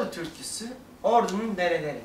Ordu türküsü Ordu'nun dereleri.